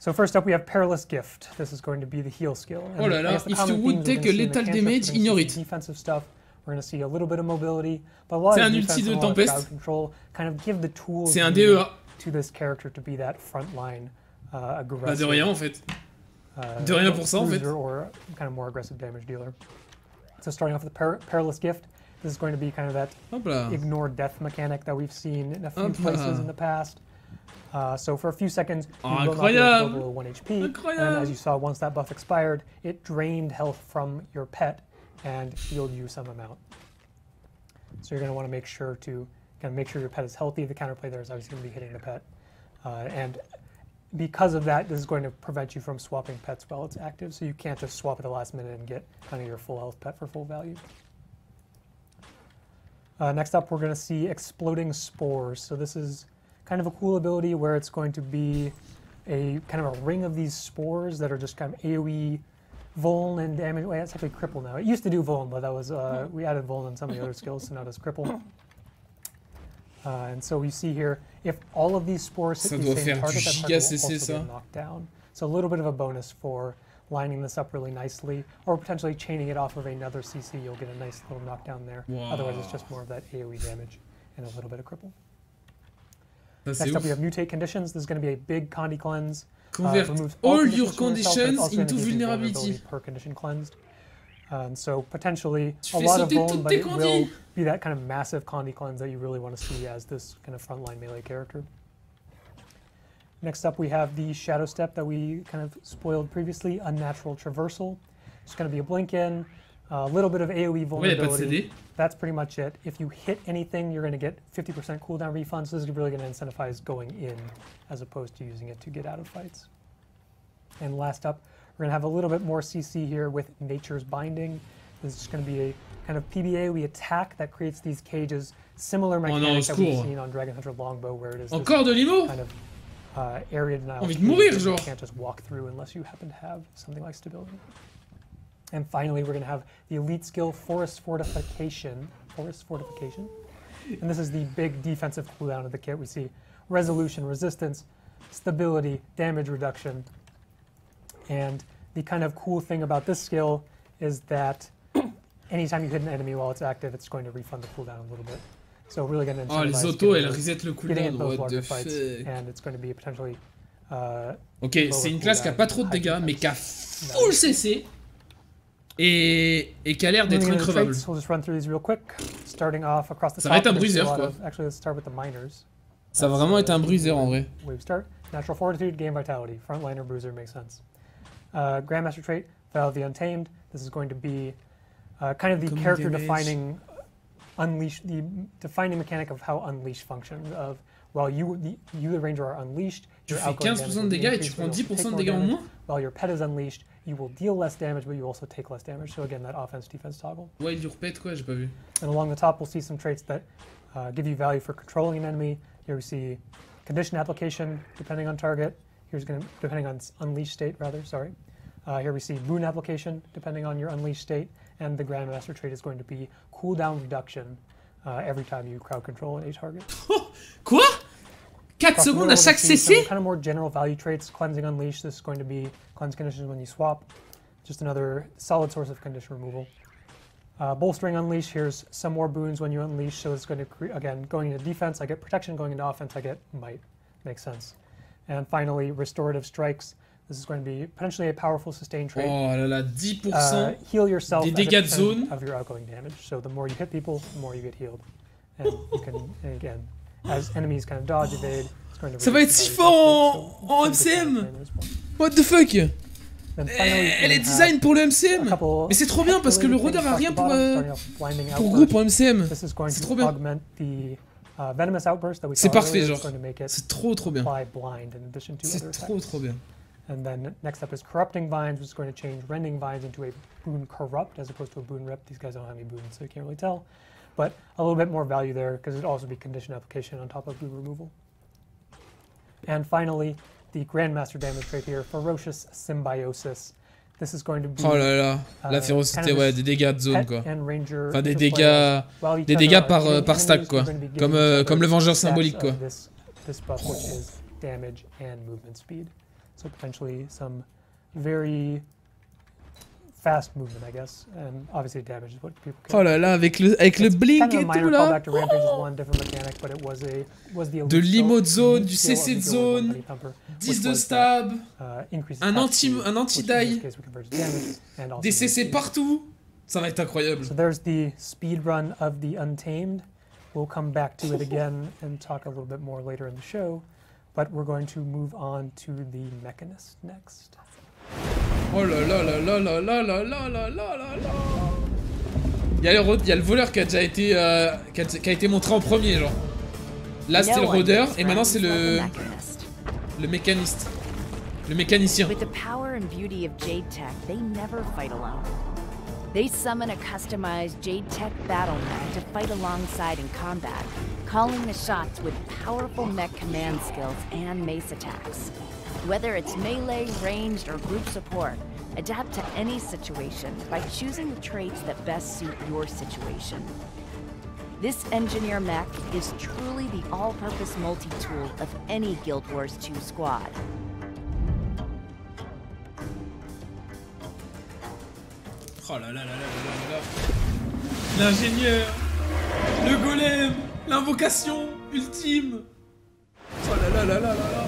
So first up, we have Perilous Gift. This is going to be the heal skill. And oh la la, if you would take a lethal damage, ignore it. Defensive stuff. We're going to see a little bit of mobility, but a lot of defense and a lot of crowd control. Kind of give the tools to this character to be that frontline aggressive. Bah de rien en fait. De rien pour ça en fait. Or kind of more aggressive damage dealer. So starting off with Perilous Gift, this is going to be kind of that ignore death mechanic that we've seen in a few places in the past. So for a few seconds, you will not be able to go below 1 HP, and as you saw, once that buff expired, it drained health from your pet and healed you some amount. So you're going to want to make sure to kind of make sure your pet is healthy. The counterplay there is obviously going to be hitting the pet, and because of that, this is going to prevent you from swapping pets while it's active. So you can't just swap at the last minute and get kind of your full health pet for full value. Next up, we're going to see Exploding Spores. So this is kind of a cool ability where it's going to be a kind of a ring of these spores that are just kind of AoE vuln and damage. Wait, that's actually cripple now. It used to do vuln, but that was we added vuln and some of the other skills, so now it's cripple. And so we see here, if all of these spores hit the same target, that target will also be knocked down. So a little bit of a bonus for lining this up really nicely, or potentially chaining it off of another CC. You'll get a nice little knockdown there. Wow. Otherwise, it's just more of that AoE damage and a little bit of cripple. Next up, we have Mutate Conditions. This is going to be a big Condi cleanse. Convert all your conditions into vulnerability per condition cleansed. So potentially a lot of vuln, but it will be that kind of massive Condi cleanse that you really want to see as this kind of frontline melee character. Next up, we have the Shadow Step that we kind of spoiled previously, Unnatural Traversal. It's going to be a blink in, a little bit of AoE vulnerability. That's pretty much it. If you hit anything, you're going to get 50% cooldown refund, so this is really going to incentivize going in as opposed to using it to get out of fights. And last up, we're going to have a little bit more CC here with Nature's Binding. This is going to be a kind of PBAoE attack that creates these cages, similar mechanics that we've seen on Dragon Hunter Longbow, where it is kind of area denial. You can't just walk through unless you happen to have something like stability. And finally, we're going to have the elite skill, Forest Fortification. And this is the big defensive cooldown of the kit. We see resolution, resistance, stability, damage reduction. And the kind of cool thing about this skill is that anytime you hit an enemy while it's active, it's going to refund the cooldown a little bit. So really going to incentivize getting in those larger fights. And it's going to be potentially... ok, c'est une classe qui a pas trop de dégâts, mais qui a full CC. Et qui a l'air d'être increvable. Ça va être un bruiser quoi. Ça va vraiment être un bruiser en vrai. Natural Fortitude, Game Vitality, Frontliner Bruiser makes sense. Grandmaster Trait, Vow of the Untamed. This is going to be kind of the character defining unleash, the defining mechanic of how unleash functions. Of while you the ranger are unleashed, tu fais 15% de dégâts et tu prends 10% de dégâts en moins. While your pet is unleashed, you will deal less damage, but you also take less damage. So again, that offense-defense toggle. Ouais, il repète quoi, j'ai pas vu. And along the top, we'll see some traits that give you value for controlling an enemy. Here we see condition application, depending on target. Here's going to depending on unleashed state, rather. Sorry. Here we see boon application, depending on your unleashed state. And the Grandmaster trait is going to be cooldown reduction every time you crowd control a target. Quoi? 4 secondes à chaque CC? Kind of more general value traits, cleansing unleash. This is going to be cleanse conditions when you swap. Just another solid source of condition removal. Bolstering unleash. Here's some more boons when you unleash. So it's going to again going into defense, I get protection. Going into offense, I get might. Makes sense. And finally, restorative strikes. This is going to be potentially a powerful sustain trait. Oh là là, 10% heal yourself des dégâts de zone of your outgoing damage. So the more you hit people, the more you get healed. And you can, and again, as enemies kind of dodge, evade, it's going to... Ça va être si fort en MCM. What the fuck? Elle est design pour le MCM. Mais c'est trop bien parce que le rôdeur a rien pour, pour groupe en MCM. C'est trop bien. C'est parfait, genre. C'est trop bien. C'est trop bien. And then next up is corrupting vines, which is going to change rending vines into a boon corrupt as opposed to a boon rip. These guys don't have any boons, so you can't really tell. But a little bit more value there because it'd also be condition application on top of boon removal. And finally, the Grandmaster damage trait here, ferocious symbiosis. This is going to be... Oh là là, la férocité, ouais, des dégâts de zone, quoi. Enfin, des dégâts par stack, quoi. Comme le Vengeur symbolique, quoi. This buff, which is damage and movement speed. So potentially some very fast movement, I guess, and obviously damage is what people care. Oh là là, avec le blink et tout là. De l'imo de zone, du CC de zone, 10 de stab, un anti-die, des CC partout. Ça va être incroyable. So there's the speed run of the Untamed. We'll come back to it again and talk a little bit more later in the show. But we're going to move on to the Mechanist next. Oh là là là là là là là là là là là. Il y a le voleur qui a déjà été qui a été montré en premier, genre. Là c'était le rôdeur et maintenant c'est le mécaniste, le mécanicien. With the power and beauty of Jade Tech, they never fight alone. They summon a customized Jade Tech battle mech to fight alongside in combat, calling the shots with powerful mech command skills and mace attacks. Whether it's melee, ranged, or group support, adapt to any situation by choosing the traits that best suit your situation. This engineer mech is truly the all-purpose multi-tool of any Guild Wars 2 squad. Oh là là là là là là. L'ingénieur, le golem, l'invocation ultime. Oh là là là là là.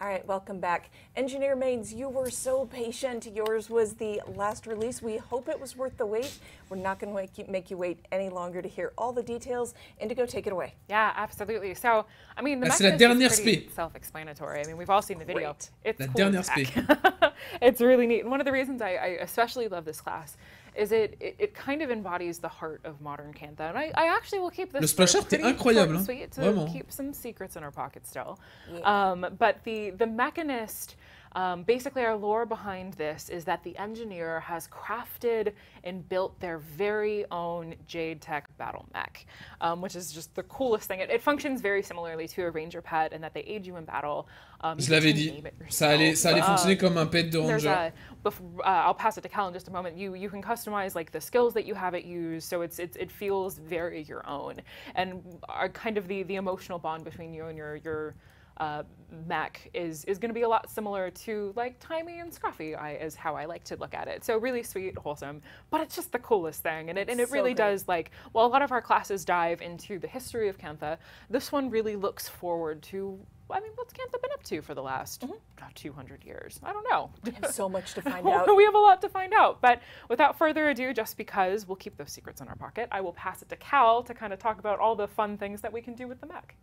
All right, welcome back. Engineer Mains, you were so patient. Yours was the last release. We hope it was worth the wait. We're not going to make you wait any longer to hear all the details. Indigo, take it away. Yeah, absolutely. So, I mean, the mechanism is pretty self-explanatory. I mean, we've all seen the video. It's cool. It's really neat. And one of the reasons I especially love this class is it kind of embodies the heart of modern Cantha. And I actually will keep this... Le splasher, t'es incroyable, hein? Sweet, to vraiment. Keep some secrets in our pockets still. Yeah. But the Mechanist, basically our lore behind this is that the engineer has crafted and built their very own Jade Tech battle mech, which is just the coolest thing. It functions very similarly to a ranger pet in that they aid you in battle. Je l'avais dit, ça allait fonctionner comme un pet de ranger. I'll pass it to Cal in just a moment. You can customize like the skills that you have it use, so it feels very your own, and kind of the emotional bond between you and your mech is going to be a lot similar to like Taimi and Scruffy is how I like to look at it. So really sweet, wholesome, but it's just the coolest thing, and it really does, like, while a lot of our classes dive into the history of Cantha, this one really looks forward to, I mean, what's Cantha been up to for the last 200 years? I don't know. We have so much to find out. We have a lot to find out. But without further ado, just because we'll keep those secrets in our pocket, I will pass it to Cal to kind of talk about all the fun things that we can do with the mech.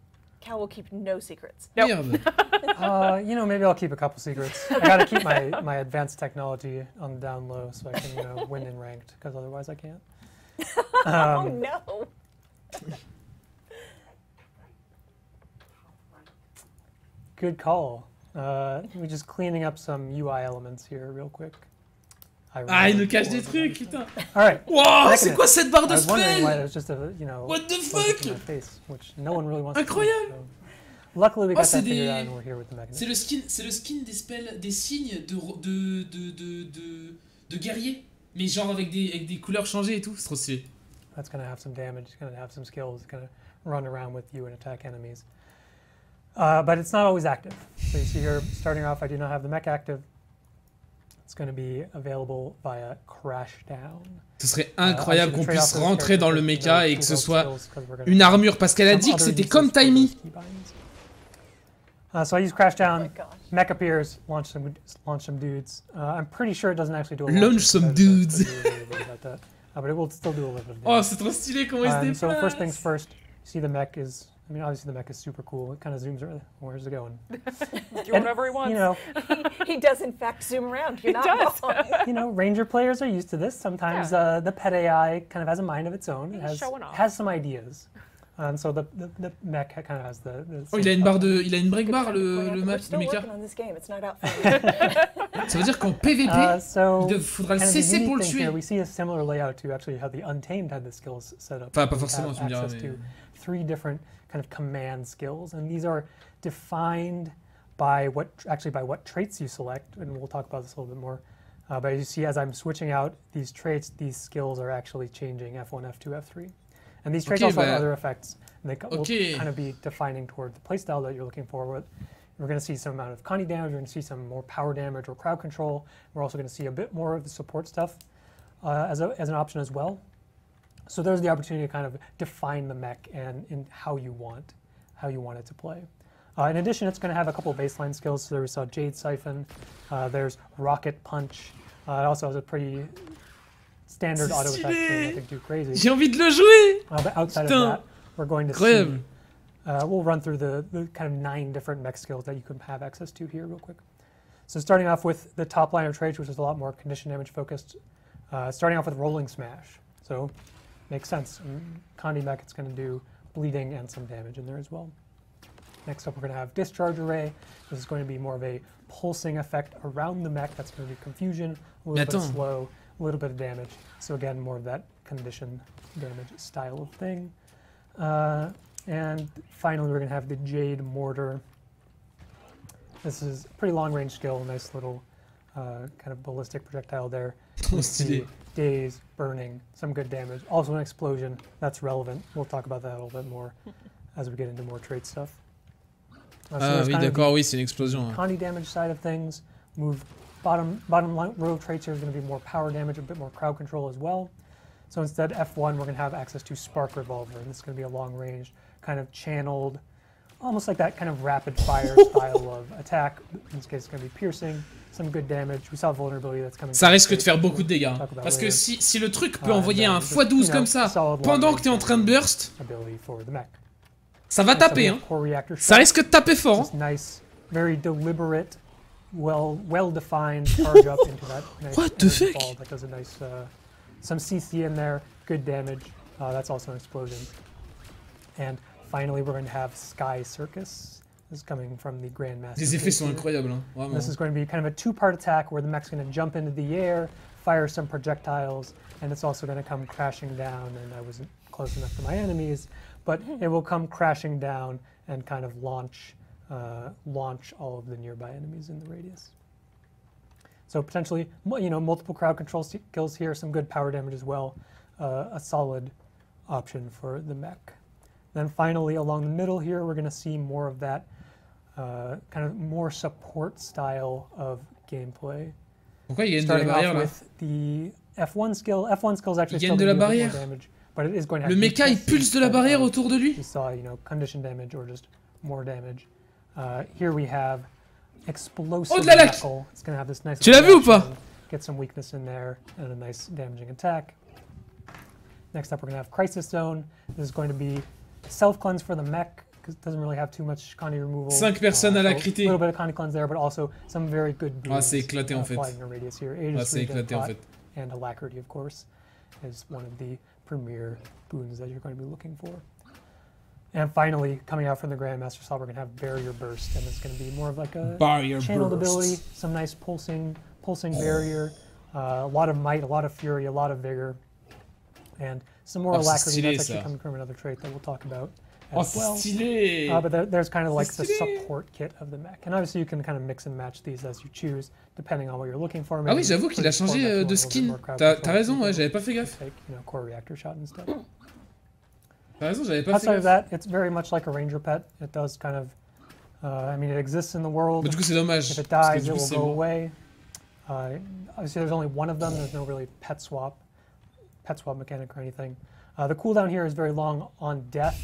Cal will keep no secrets. Nope. Yeah. You know, maybe I'll keep a couple secrets. I got to keep my advanced technology on the down low so I can win in ranked, because otherwise I can't. Oh, no. Good call. We're just cleaning up some UI elements here real quick. Ah, il nous cache des trucs, putain. All right. Wow, c'est quoi cette barre de spell? What the fuck? Face, which no one really wants. Incroyable. To do, so. Luckily we got that figured out and we're here with the mechanism. C'est le skin des spells, des signes de guerrier, mais genre avec des couleurs changées et tout, c'est trop stylé. That's gonna have some damage, it's gonna have some skills, it's gonna run around with you and attack enemies. But it's not always active. So you see here, starting off, I do not have the mech active. It's going to be available via Crashdown. Ce serait incroyable qu'on puisse rentrer dans le mecha et que ce soit une armure, parce qu'elle a dit que c'était comme Taimi. So I use Crash Down, oh Mech appears, launch some dudes. I'm pretty sure it doesn't actually do a launch some dudes. But it will still do a little bit of damage. Oh, c'est trop stylé comment il se déplace. So first things first, you see the mech is, I mean obviously the mech is super cool. It kind of zooms around. Where's it going? Do whatever he wants. You know, he does in fact zoom around. You're not wrong. You know, Ranger players are used to this. Sometimes the pet AI kind of has a mind of its own. It has some ideas. So the mech kind of has the oh, il a une break bar le match de mecha. Ça veut dire qu'en PVP, il faudra le cesser pour le tuer. We see a similar layout to actually how the Untamed had the skills set up. Enfin, pas forcément, tu me diras, mais... to 3 different kind of command skills, and these are defined by what traits you select, and we'll talk about this a little bit more. But as you see, as I'm switching out these traits, these skills are actually changing F1, F2, F3. And these traits also have other effects, and they will kind of be defining toward the playstyle that you're looking for. We're going to see some amount of connie damage, we're going to see some more power damage or crowd control. We're also going to see a bit more of the support stuff as an option as well. So there's the opportunity to kind of define the mech and in how you want it to play. In addition, it's going to have a couple of baseline skills. So there we saw Jade Siphon, there's Rocket Punch, it also has a pretty standard auto attack game, nothing too crazy. J'ai envie de le jouer. But outside of that, we're going to see. We'll run through the kind of 9 different mech skills that you can have access to here real quick. So starting off with the top line of traits, which is a lot more condition damage focused. Starting off with Rolling Smash, so makes sense. Condi mech, it's going to do bleeding and some damage in there as well. Next up, we're going to have Discharge Array. This is going to be more of a pulsing effect around the mech. That's going to be confusion, a little bit slow, a little bit of damage. So again, more of that condition damage style of thing. And finally, we're going to have the Jade Mortar. This is a pretty long-range skill, nice little kind of ballistic projectile there. Daze, burning, some good damage. Also an explosion, that's relevant. We'll talk about that a little bit more as we get into more trait stuff. So oui, d'accord, oui, c'est une explosion. Connie damage side of things, Bottom row of traits here is going to be more power damage, a bit more crowd control as well. So instead, F1, we're going to have access to Spark Revolver, and it's going to be a long-range, kind of channeled, almost like that kind of rapid-fire style of attack. In this case, it's going to be piercing, some good damage. We saw vulnerability that's coming. Ça risque de faire beaucoup de dégâts, parce que si le truc peut envoyer un x12 comme ça pendant que t'es en train de burst, ça va taper, hein. Ça risque de taper fort. Nice, very deliberate. Well-defined charge up into that. Nice what the fuck? Ball that does a nice, some CC in there, good damage. That's also an explosion. And finally, we're going to have Sky Circus. This is coming from the Grandmaster. These effets sont incroyables, hein? Vraiment. This is going to be kind of a 2-part attack where the mech's going to jump into the air, fire some projectiles, and it's also going to come crashing down. And I wasn't close enough to my enemies, but it will come crashing down and kind of launch all of the nearby enemies in the radius. So potentially, you know, multiple crowd control skills here, some good power damage as well, a solid option for the mech. Then finally, along the middle here, we're going to see more of that kind of more support style of gameplay. Starting off with the F1 skill. F1 skill is actually still doing more damage, but it is going to have. Le mecha il pulse de la barrière autour de lui. We saw, you know, condition damage or just more damage. Here we have explosive tackle. It's gonna have this nice. Tu l'as vu ou pas? Get some weakness in there and a nice damaging attack. Next up, we're gonna have Crisis Zone. This is going to be self cleanse for the mech because it doesn't really have too much connie removal. 5 personnes à la crité. A little bit of connie cleanse there, but also some very good. C'est éclaté en fait. C'est éclaté en fait. And Alacrity, of course, is one of the premier boons that you're going to be looking for. And finally, coming out from the Grandmaster slot, we're going to have Barrier Burst, and it's going to be more of like a channeled ability, some nice pulsing barrier, a lot of might, a lot of fury, a lot of vigor, and some more alacrity that's actually coming from another trait that we'll talk about as well. But there's kind of like the support kit of the mech, and obviously you can kind of mix and match these as you choose, depending on what you're looking for. Ah oui, j'avoue qu'il a changé de skin. T'as raison, ouais, j'avais pas fait gaffe. Core reactor shot and stuff. Outside of that, it's very much like a ranger pet. It does kind of, I mean, it exists in the world. If it dies, it will go away. Obviously, there's only one of them. There's no really pet swap mechanic or anything. The cooldown here is very long on death.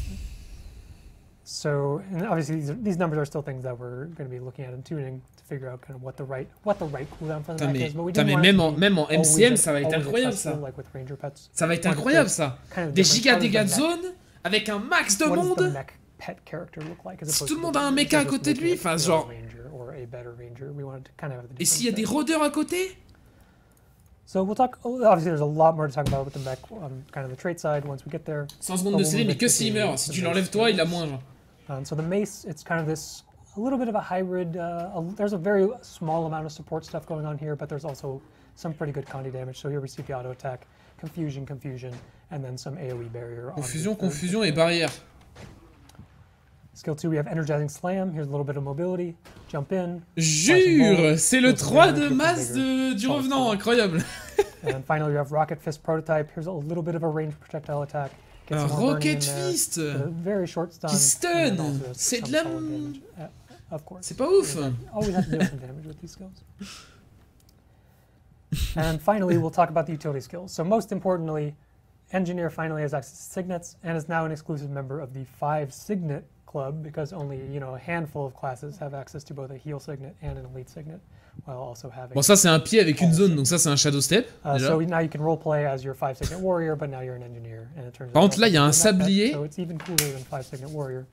So, and obviously these numbers are still things that we're going to be looking at and tuning to figure out kind of what the right cooldown for the mech is. But même en MCM, ça va être incroyable ça. Like with Ranger Pets. Ça va être incroyable ça. Des gigas dégâts de zone avec un max de monde. Si tout le monde a un mecha à côté de lui, enfin genre. Et s'il y a des rôdeurs à côté? So we'll talk. Obviously, there's a lot more to talk about with the mech on kind of the trait side once we get there. 100 secondes de CD, mais que s'il meurt? Si tu l'enlèves toi, il a moins. So the mace, it's kind of this a little bit of a hybrid. There's a very small amount of support stuff going on here, but there's also some pretty good Condi damage. So here we see the auto attack, confusion, and then some AOE barrier. Confusion et barrière. Skill 2, we have energizing slam. Here's a little bit of mobility. Jump in. Jure, c'est le 3 de masse du revenant, incroyable. And finally, we have rocket fist prototype. Here's a little bit of a ranged projectile attack. Un rocket fist. Very short stun. Qui stun. C'est de la. Of course. C'est pas ouf. Always have to deal some damage with these skills. And finally, we'll talk about the utility skills. So most importantly, Engineer finally has access to signets and is now an exclusive member of the 5 signet club because only, you know, a handful of classes have access to both a heal signet and an elite signet, while also having. Bon, ça c'est un pied avec une zone, donc ça c'est un shadow step. So now you can roleplay as your 5 signet warrior, but now you're an engineer. And it turns. Par contre là il y a un sablier. So it's even cooler than 5 signet warrior.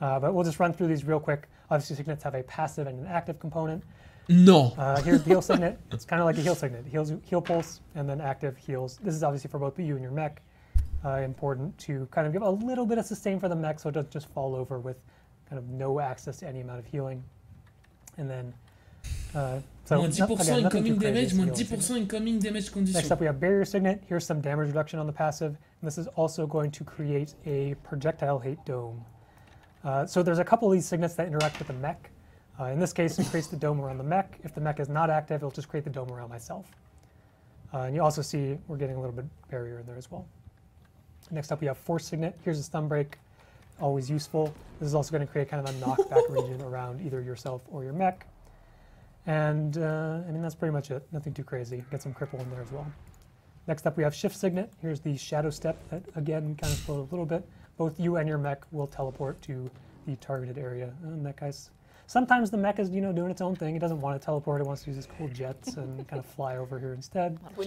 But we'll just run through these real quick. Obviously signets have a passive and an active component. No. Here's the heal signet. It's kind of like a heal signet. Heals, heal pulse, and then active heals. This is obviously for both you and your mech. Important to kind of give a little bit of sustain for the mech so it doesn't just fall over with kind of no access to any amount of healing. And then, so again, nothing too crazy. Moins 10% incoming damage condition. Next up, we have barrier signet. Here's some damage reduction on the passive. And this is also going to create a projectile hate dome. So there's a couple of these signets that interact with the mech. In this case, it creates the dome around the mech. If the mech is not active, it'll just create the dome around myself. And you also see we're getting a little bit barrier in there as well. Next up, we have force signet. Here's a stun break, always useful. This is also going to create kind of a knockback region around either yourself or your mech. And I mean, that's pretty much it. Nothing too crazy. Get some cripple in there as well. Next up, we have shift signet. Here's the shadow step that, again, kind of slowed a little bit. Both you and your mech will teleport to the targeted area. And that guy's. Sometimes the mech is, you know, doing its own thing. It doesn't want to teleport. It wants to use its cool jets and kind of fly over here instead. But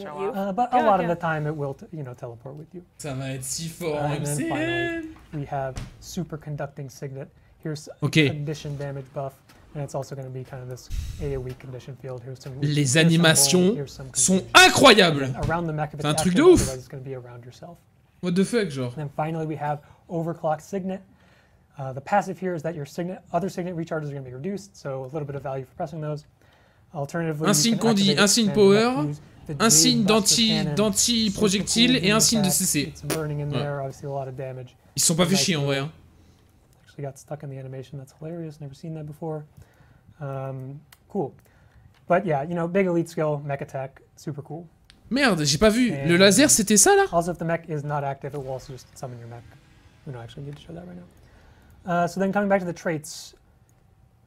a lot of the time, it will, you know, teleport with you. Ça va être si fort. And then finally, we have superconducting signet. Here's condition damage buff, and it's also going to be kind of this AOE condition field. Here's some. Les animations sont incroyables. Around the mech, it's un truc de ouf. It's going to be around yourself. What the fuck, genre. And then finally, we have overclock signet. The passive here is that your signet, other signet recharges are going to be reduced, so a little bit of value for pressing those. Alternatively, un signe condi, un signe power, un signe d'anti-projectile et un signe de CC. Ouais. Ils sont pas fait chier en vrai. Hein. Actually got stuck in the animation. That's hilarious. Never seen that before. Cool. But yeah, you know, big elite skill, mech attack, super cool. Merde, j'ai pas vu. And le laser, c'était ça là? Also, if the mech is not active, it will also just summon your mech. We don't actually need to show that right now. So then coming back to the traits,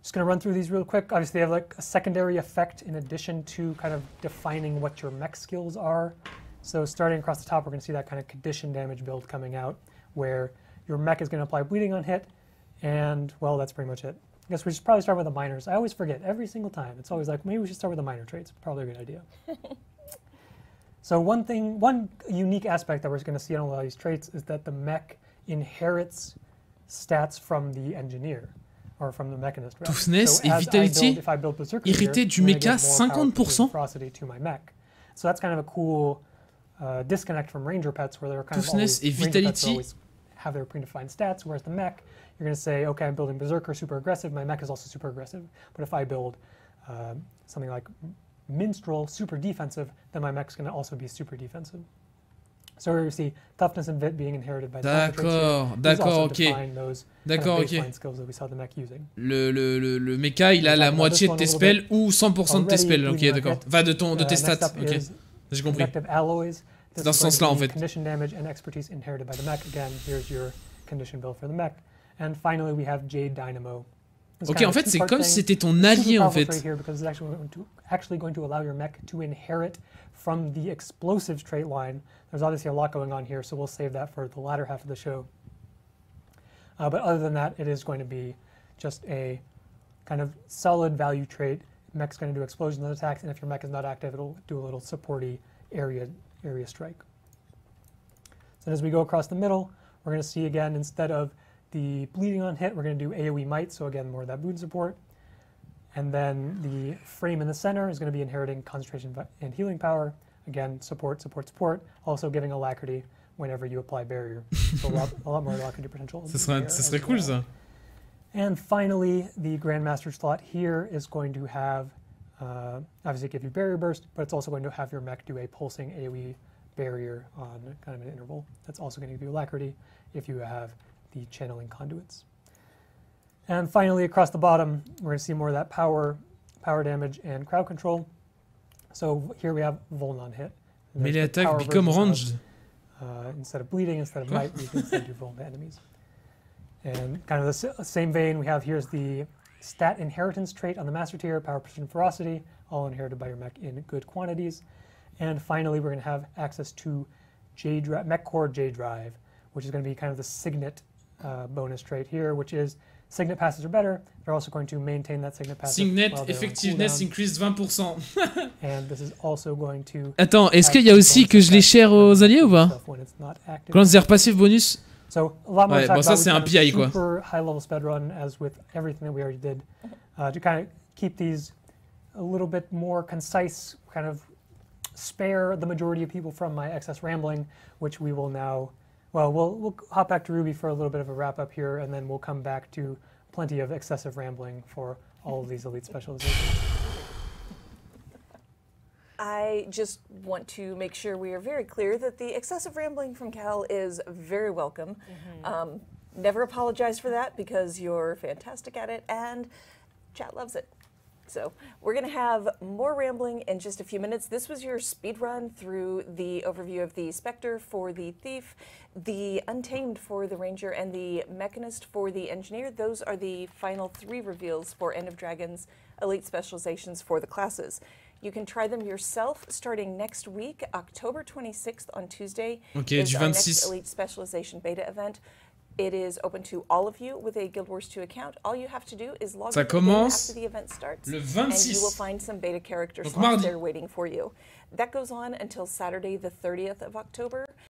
just going to run through these real quick. Obviously, they have like a secondary effect in addition to kind of defining what your mech skills are. So starting across the top, we're going to see that kind of condition damage build coming out where your mech is going to apply bleeding on hit. And, well, that's pretty much it. I guess we should probably start with the minors. I always forget every single time. It's always like, maybe we should start with the minor traits. Probably a good idea. So one unique aspect that we're going to see on a lot of these traits is that the mech inherits stats from the engineer or from the mechanist. Toughness et vitality hérité du mecha 50%. So that's kind of a cool disconnect from ranger pets where they're kind of always, always have their predefined stats, whereas the mech, you're going to say, okay, I'm building berserker super aggressive, my mech is also super aggressive, but if I build something like minstrel super defensive, then my mech's going to also be super defensive. So we see toughness and vit being inherited by. D'accord, ok. D'accord, ok. Le mecha, il a la moitié de tes spells ou 100% de tes spells. Ok, d'accord. Va de ton, de tes stats. Ok, j'ai compris. C'est dans ce sens-là en fait. Condition damage and expertise inherited by the mech. Again, here's your condition build for the mech. And finally, we have Jade Dynamo. Ok, en fait, c'est comme si c'était ton allié en fait. Because it's actually going to allow your mech to inherit from the explosive trait line. There's obviously a lot going on here, so we'll save that for the latter half of the show. But other than that, it is going to be just a kind of solid value trait. Mech's going to do explosions and attacks, and if your mech is not active, it'll do a little supporty area strike. So as we go across the middle, we're going to see again, instead of the bleeding on hit, we're going to do AoE might, so again, more of that boon support. And then the frame in the center is going to be inheriting concentration and healing power. Again, support, support, support. Also giving alacrity whenever you apply barrier. So a lot more alacrity potential. Ce serait cool, ça. And finally, the Grandmaster slot here is going to have, obviously give you barrier burst, but it's also going to have your mech do a pulsing AoE barrier on kind of an interval. That's also going to give you alacrity if you have the channeling conduits. And finally, across the bottom, we're going to see more of that power damage and crowd control. So here we have Volnon hit. Melee attack become ranged. Instead of bleeding, instead of might, we can do Voln to enemies. And kind of the same vein we have here is the stat inheritance trait on the master tier, power, precision, ferocity, all inherited by your mech in good quantities. And finally, we're going to have access to MechCore J Drive, which is going to be kind of the Signet bonus trait here, which is Signet passes are better. They're also going to maintain that Signet passes. Signet effectiveness increased 20%. And this is also going to... Attends, est-ce qu'il y a aussi que je les share aux alliés ou pas? Quand c'est repassif bonus. So a lot more. Ouais, bon, ça c'est un PI quoi. Super high level speed run as with everything that we already did, to kind of keep these a little bit more concise, kind of spare the majority of people from my excess rambling, which we will now. Well, we'll hop back to Ruby for a little bit of a wrap up here, and then we'll come back to plenty of excessive rambling for all of these elite specializations. I just want to make sure we are very clear that the excessive rambling from Cal is very welcome. Mm-hmm. Never apologize for that because you're fantastic at it and chat loves it. So we're going to have more rambling in just a few minutes. This was your speed run through the overview of the Spectre for the Thief, the Untamed for the Ranger, and the Mechanist for the Engineer. Those are the final three reveals for End of Dragons Elite Specializations for the classes. You can try them yourself starting next week, October 26th on Tuesday. Okay, is our next Elite Specialization Beta event. It is open to all of you with a Guild Wars 2 account. All you have to do is log in after the event starts, and you will find some beta characters there waiting for you. That goes on until Saturday, the 30th of October.